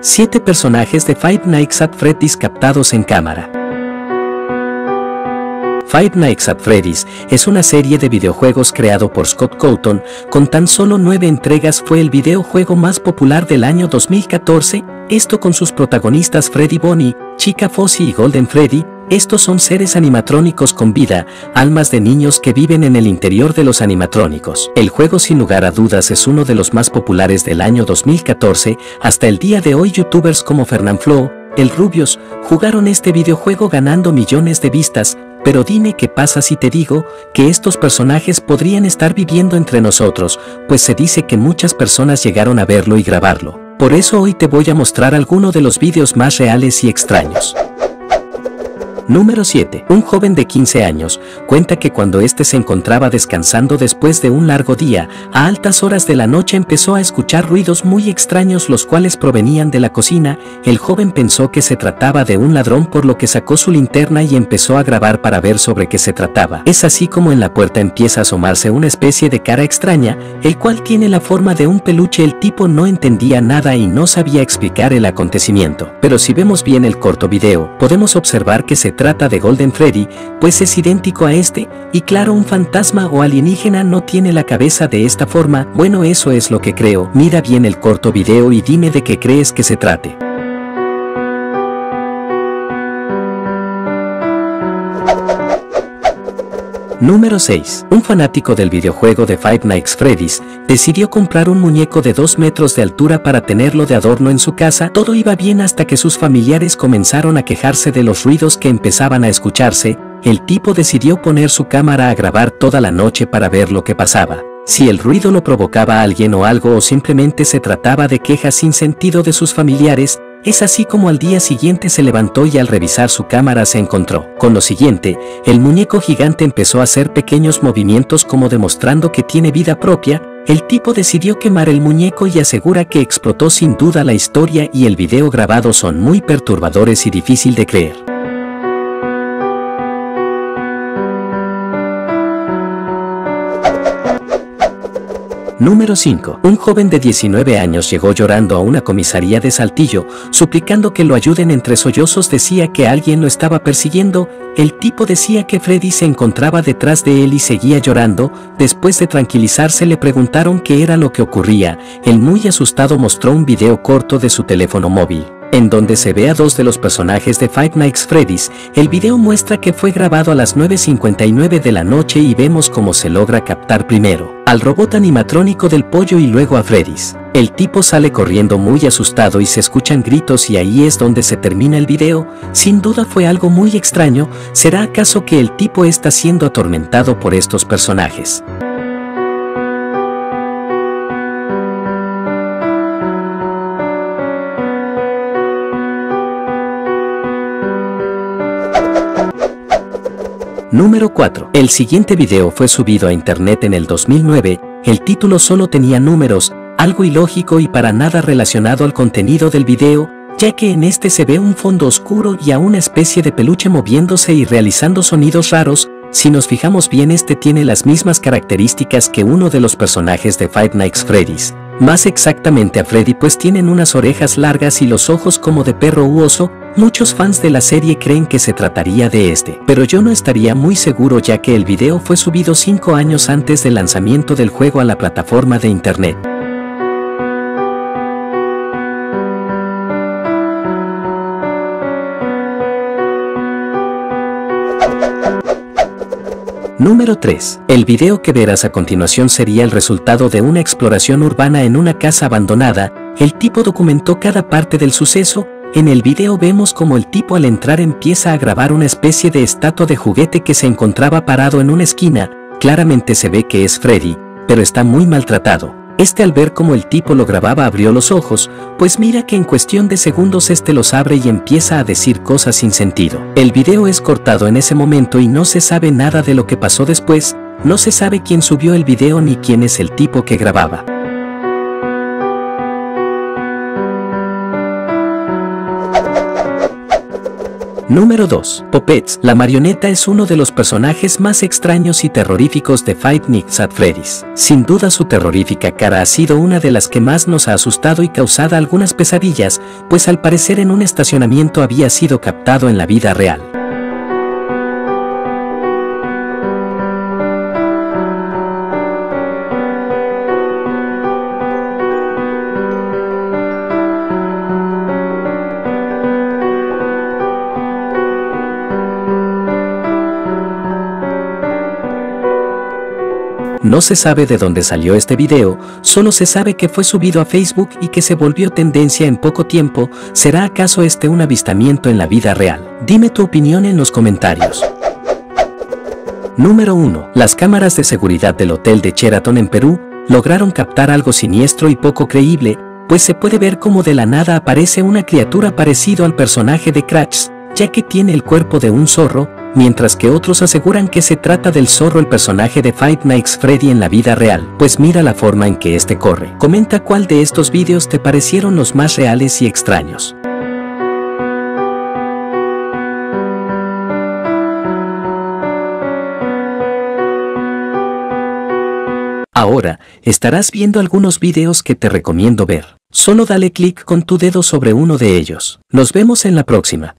7 personajes de Five Nights at Freddy's captados en cámara. Five Nights at Freddy's es una serie de videojuegos creado por Scott Cawthon. Con tan solo 9 entregas fue el videojuego más popular del año 2014, esto con sus protagonistas Freddy Bonnie, Chica, Foxy y Golden Freddy. Estos son seres animatrónicos con vida, almas de niños que viven en el interior de los animatrónicos. El juego sin lugar a dudas es uno de los más populares del año 2014, hasta el día de hoy youtubers como Fernanfloo, el Rubius, jugaron este videojuego ganando millones de vistas. Pero dime qué pasa si te digo que estos personajes podrían estar viviendo entre nosotros, pues se dice que muchas personas llegaron a verlo y grabarlo. Por eso hoy te voy a mostrar alguno de los vídeos más reales y extraños. Número 7. Un joven de 15 años cuenta que cuando este se encontraba descansando después de un largo día, a altas horas de la noche empezó a escuchar ruidos muy extraños los cuales provenían de la cocina. El joven pensó que se trataba de un ladrón, por lo que sacó su linterna y empezó a grabar para ver sobre qué se trataba. Es así como en la puerta empieza a asomarse una especie de cara extraña, el cual tiene la forma de un peluche. El tipo no entendía nada y no sabía explicar el acontecimiento. Pero si vemos bien el corto video, podemos observar que se trata de Golden Freddy, pues es idéntico a este, y claro, un fantasma o alienígena no tiene la cabeza de esta forma. Bueno, eso es lo que creo. Mira bien el corto video y dime de qué crees que se trate. Número 6. Un fanático del videojuego de Five Nights at Freddy's decidió comprar un muñeco de 2 metros de altura para tenerlo de adorno en su casa. Todo iba bien hasta que sus familiares comenzaron a quejarse de los ruidos que empezaban a escucharse. El tipo decidió poner su cámara a grabar toda la noche para ver lo que pasaba. Si el ruido lo provocaba a alguien o algo, o simplemente se trataba de quejas sin sentido de sus familiares. Es así como al día siguiente se levantó y al revisar su cámara se encontró con lo siguiente. El muñeco gigante empezó a hacer pequeños movimientos como demostrando que tiene vida propia. El tipo decidió quemar el muñeco y asegura que explotó. Sin duda la historia y el video grabado son muy perturbadores y difícil de creer. Número 5. Un joven de 19 años llegó llorando a una comisaría de Saltillo, suplicando que lo ayuden. Entre sollozos decía que alguien lo estaba persiguiendo. El tipo decía que Freddy se encontraba detrás de él y seguía llorando. Después de tranquilizarse le preguntaron qué era lo que ocurría. El muy asustado mostró un video corto de su teléfono móvil, en donde se ve a 2 de los personajes de Five Nights at Freddy's. El video muestra que fue grabado a las 9:59 de la noche y vemos cómo se logra captar primero al robot animatrónico del pollo y luego a Freddy's. El tipo sale corriendo muy asustado y se escuchan gritos y ahí es donde se termina el video. Sin duda fue algo muy extraño. ¿Será acaso que el tipo está siendo atormentado por estos personajes? Número 4. El siguiente video fue subido a internet en el 2009, el título solo tenía números, algo ilógico y para nada relacionado al contenido del video, ya que en este se ve un fondo oscuro y a una especie de peluche moviéndose y realizando sonidos raros. Si nos fijamos bien, este tiene las mismas características que uno de los personajes de Five Nights at Freddy's, más exactamente a Freddy, pues tienen unas orejas largas y los ojos como de perro u oso. Muchos fans de la serie creen que se trataría de este, pero yo no estaría muy seguro ya que el video fue subido 5 años antes del lanzamiento del juego a la plataforma de internet. Número 3. El video que verás a continuación sería el resultado de una exploración urbana en una casa abandonada. El tipo documentó cada parte del suceso. En el video vemos como el tipo al entrar empieza a grabar una especie de estatua de juguete que se encontraba parado en una esquina. Claramente se ve que es Freddy, pero está muy maltratado. Este, al ver cómo el tipo lo grababa, abrió los ojos, pues mira que en cuestión de segundos este los abre y empieza a decir cosas sin sentido. El video es cortado en ese momento y no se sabe nada de lo que pasó después. No se sabe quién subió el video ni quién es el tipo que grababa. Número 2. Puppets. La marioneta es uno de los personajes más extraños y terroríficos de Five Nights at Freddy's. Sin duda su terrorífica cara ha sido una de las que más nos ha asustado y causado algunas pesadillas, pues al parecer en un estacionamiento había sido captado en la vida real. No se sabe de dónde salió este video, solo se sabe que fue subido a Facebook y que se volvió tendencia en poco tiempo. ¿Será acaso este un avistamiento en la vida real? Dime tu opinión en los comentarios. Número 1. Las cámaras de seguridad del hotel de Sheraton en Perú lograron captar algo siniestro y poco creíble, pues se puede ver cómo de la nada aparece una criatura parecido al personaje de Cratch, ya que tiene el cuerpo de un zorro, mientras que otros aseguran que se trata del zorro, el personaje de Five Nights Freddy en la vida real, pues mira la forma en que este corre. Comenta cuál de estos vídeos te parecieron los más reales y extraños. Ahora, estarás viendo algunos vídeos que te recomiendo ver. Solo dale clic con tu dedo sobre uno de ellos. Nos vemos en la próxima.